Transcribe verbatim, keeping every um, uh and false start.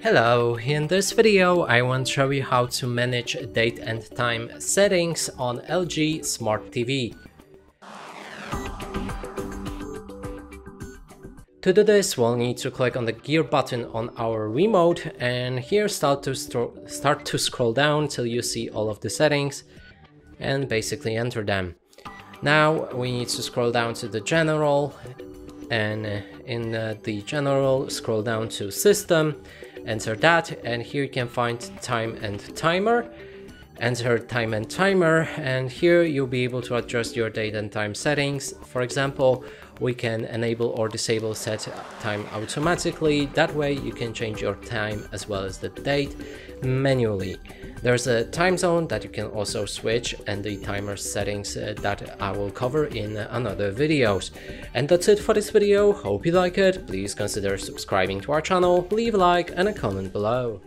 Hello, in this video I want to show you how to manage date and time settings on L G Smart T V. To do this, we'll need to click on the gear button on our remote and here start to, start to scroll down till you see all of the settings and basically enter them. Now we need to scroll down to the general and in the general scroll down to system. Enter that, and here you can find time and timer. Enter time and timer, and here you'll be able to adjust your date and time settings. For example, we can enable or disable set time automatically. That way you can change your time as well as the date manually. There's a time zone that you can also switch and the timer settings that I will cover in another videos. And that's it for this video. Hope you like it. Please consider subscribing to our channel, leave a like and a comment below.